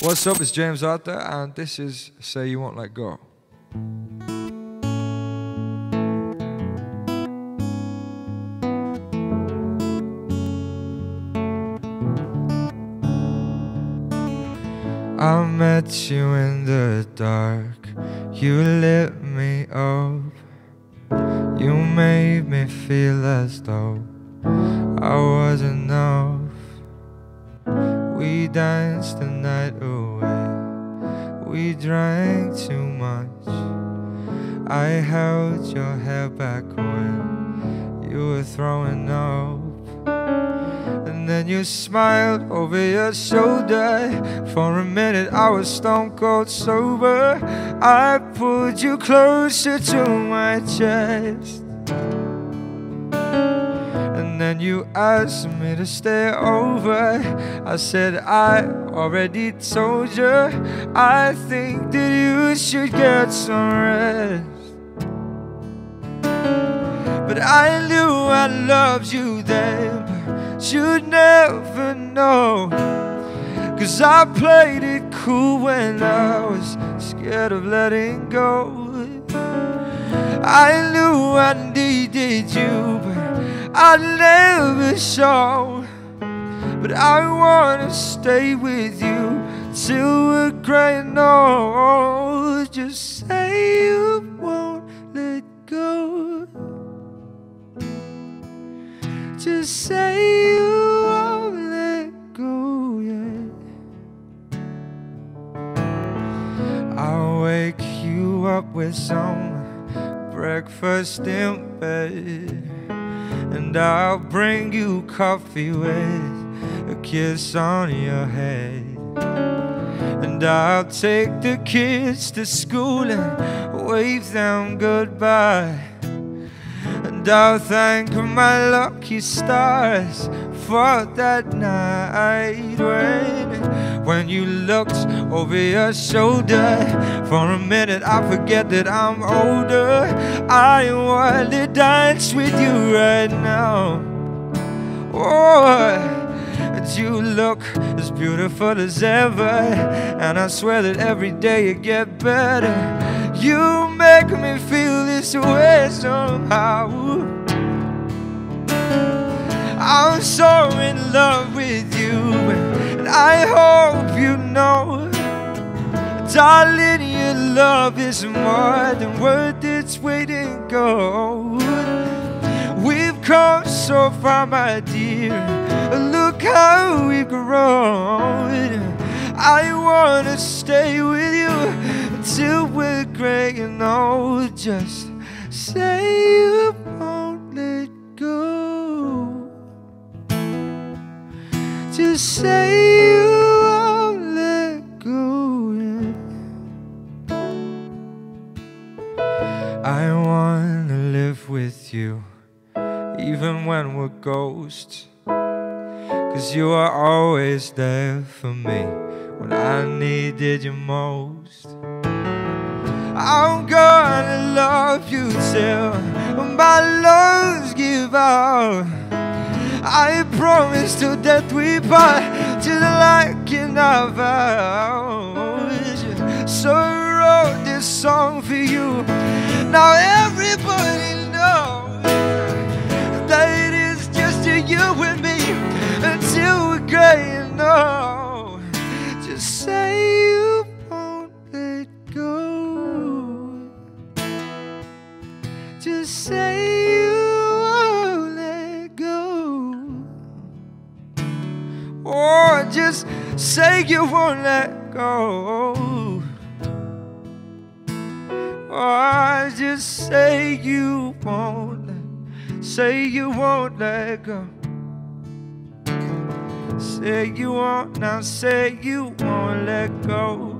What's up, it's James Arthur, and this is Say You Won't Let Go. I met you in the dark, you lit me up. You made me feel as though I was enough. We danced the night away, we drank too much. I held your hair back when you were throwing up. And then you smiled over your shoulder. For a minute I was stone cold sober. I pulled you closer to my chest. And you asked me to stay over. I said I already told you, I think that you should get some rest. But I knew I loved you then, but you'd never know, 'cause I played it cool when I was scared of letting go. I knew I needed you, but I never saw. But I wanna stay with you till we're grey and old. Just say you won't let go. Just say you won't let go, yeah. I'll wake you up with some breakfast in bed, and I'll bring you coffee with a kiss on your head. And I'll take the kids to school and wave them goodbye. And I'll thank my lucky stars for that night when you looked over your shoulder. For a minute I forget that I'm older. I want to dance with you right now. Oh, you look as beautiful as ever, and I swear that every day you get better. You make me feel this way somehow. I'm so in love with you, and I hope you know, darling, your love is more than worth its weight in gold. We've come so far, my dear, look how we've grown. I wanna stay with you till we're grey and old. Just say you won't let go. Just say you won't let go, yeah. I wanna live with you, even when we're ghosts, 'cause you are always there for me when I needed you most. I'm gonna love you till my lungs give out. I promise till death we part, till the light can have out. So I wrote this song for you. Now everybody knows that it is just you and me until we're grey and old. Just say you won't let go. Just say you. Oh, just say you won't let go. Oh, just say you won't let, say you won't let go. Say you won't, now say you won't let go.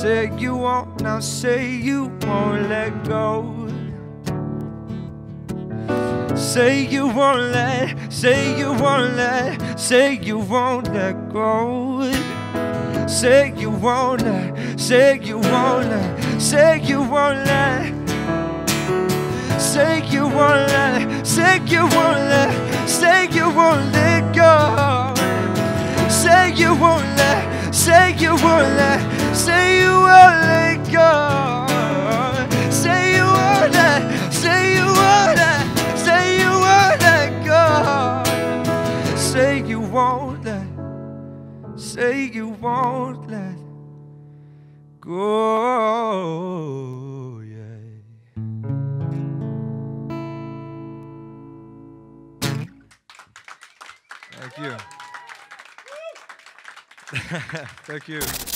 Say you won't, now say you won't let go. Say you won't let, say you won't let, say you won't let go. Say you won't let, say you won't let, say you won't let. Say you won't let it, say you won't let it, say you won't let go. Say you won't let, say you won't let, say you won't let go. Say you won't let, say you won't let, say you won't let go. Say you won't let, say you won't let go. Thank you. Thank you.